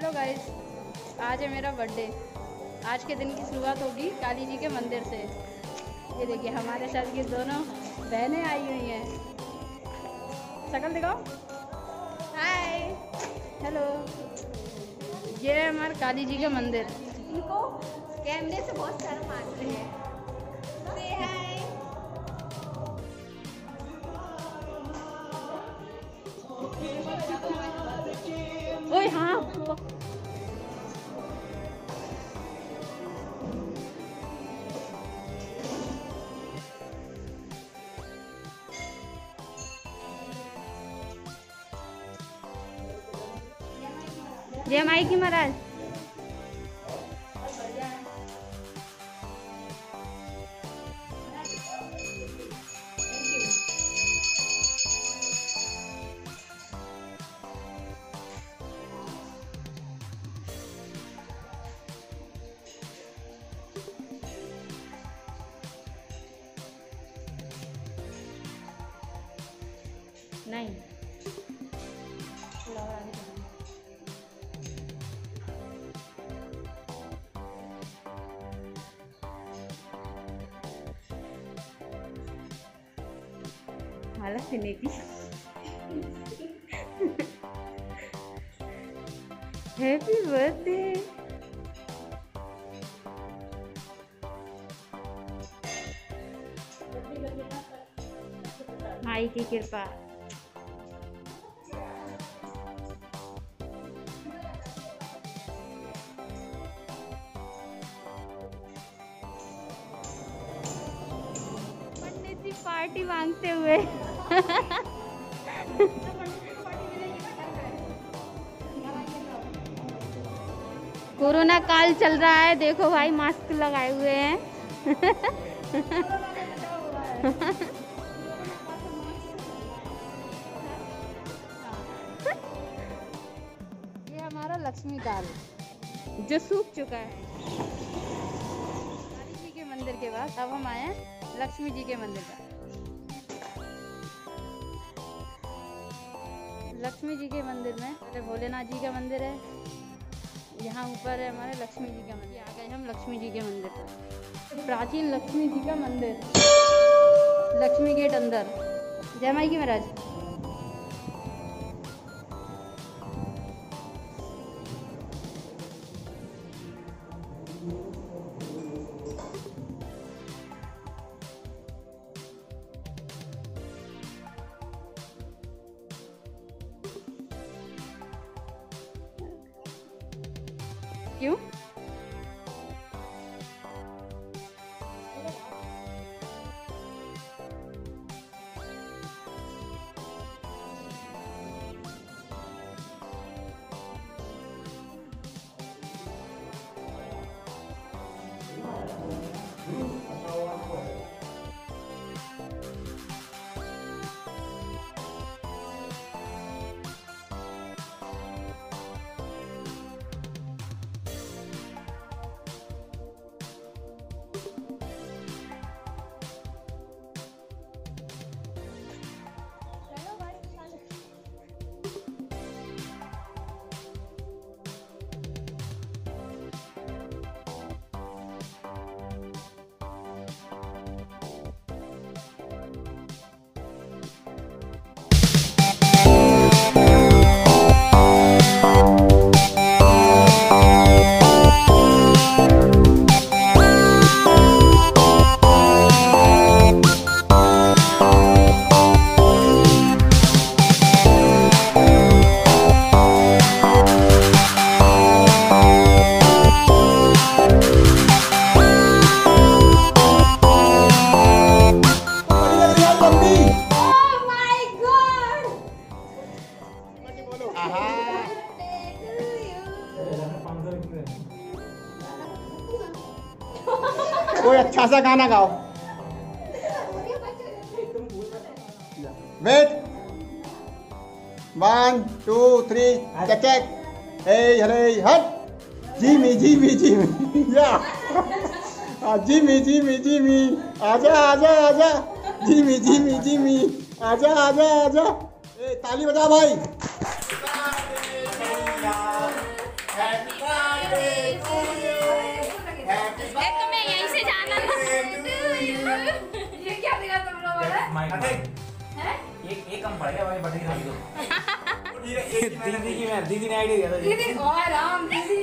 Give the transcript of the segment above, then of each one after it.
Hello guys, आज है मेरा बर्थडे। आज के दिन की शुरुआत होगी काली जी के मंदिर से। ये देखिए हमारे साथ की दोनों बहनें आई हुई हैं। शक्ल दिखाओ। Hi, hello. ये है हमारे काली जी का मंदिर। इनको कैमरे से बहुत शर्म आती है। ओए हाँ, जय माई की महाराज। नहीं माला पीने की हैप्पी बर्थडे। माई की कृपा। पार्टी मांगते हुए कोरोना काल चल रहा है। देखो भाई मास्क लगाए हुए हैं। ये हमारा लक्ष्मी काल जो सूख चुका है। काली जी के मंदिर के बाद अब हम आए लक्ष्मी जी के मंदिर पर। लक्ष्मी जी के मंदिर में अरे भोलेनाथ जी का मंदिर है। यहाँ ऊपर है हमारे लक्ष्मी जी का मंदिर। आ गए हम लक्ष्मी जी के मंदिर पर। प्राचीन लक्ष्मी जी का मंदिर, लक्ष्मी गेट अंदर। जय माई की महाराज। क्यों कोई अच्छा सा गाना गाओ। Wait 1 2 3 check check. हरे हट जीमी जीमी जीमी या जीमी जीमी जीमी आजा आजा आजा जीमी जीमी जीमी आजा आजा आजा। ताली बजा भाई। दीदी ने आईडी दिया था। दीदी और हम दीदी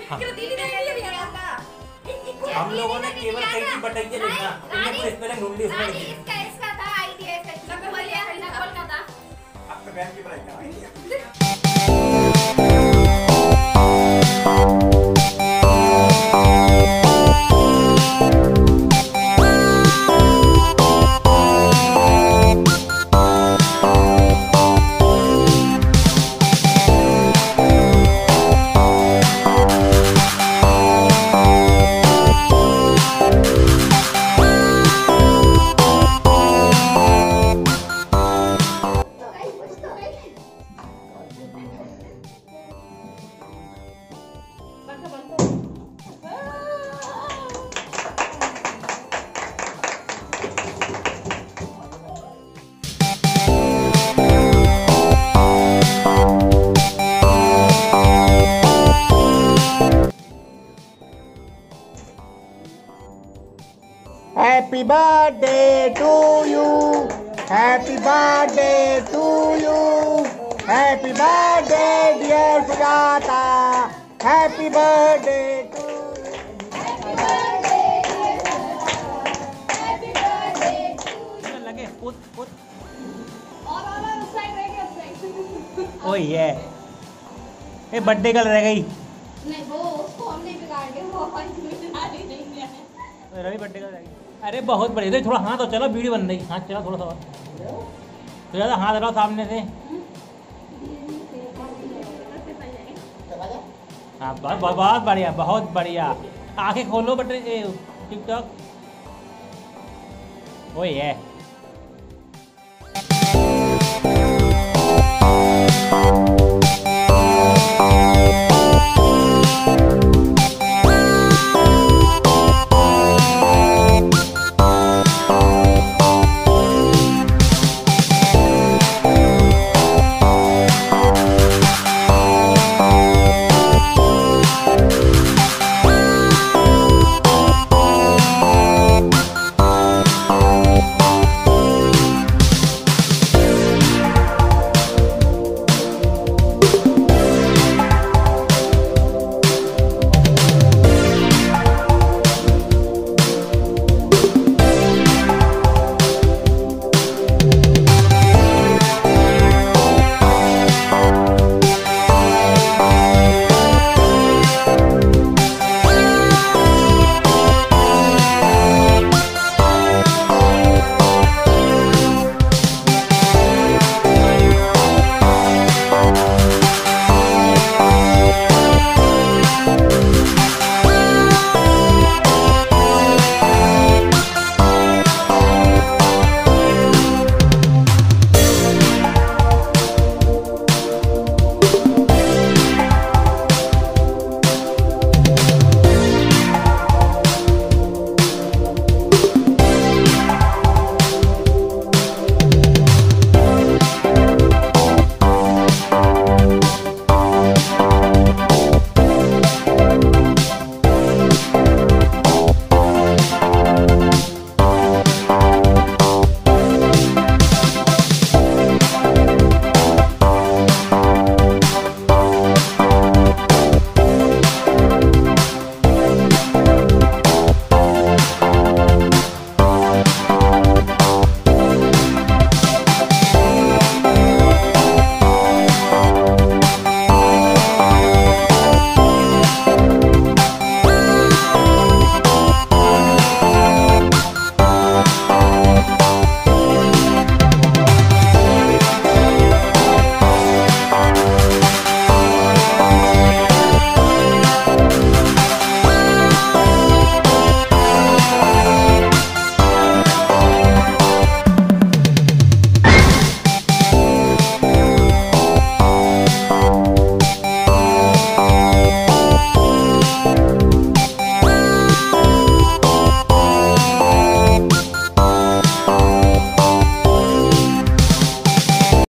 क्यों दीदी ने आईडी दिया था? हम लोगों ने केवल कहीं की बटैया लिखा, इन्हें इस पहले ढूंढ ली उसने। इसका इसका था आईडी, इसका नंबर लिया है ना कॉल का था। आपके बैंक की बटैया। Happy birthday to you. Happy birthday to you. Happy birthday, dear Sujata. Happy birthday to you. Happy birthday, dear Sujata. Happy birthday to you. लगे पुत और उस साइड रह गया उस साइड। ओह ये ये बर्थडे कल रह गई। नहीं वो उसको हमने बिगाड़ के वो आगे नहीं गया। रवि बर्थडे कल रह गई। अरे बहुत बढ़िया, तो थोड़ा हाथ तो चलो, वीडियो बन रही। हाथ चला थोड़ा सा और तो ज़्यादा हाथ चलाओ सामने से। हाँ बहुत बढ़िया, बहुत बढ़िया। आंखें खोलो बटे टिकटॉक। ओए है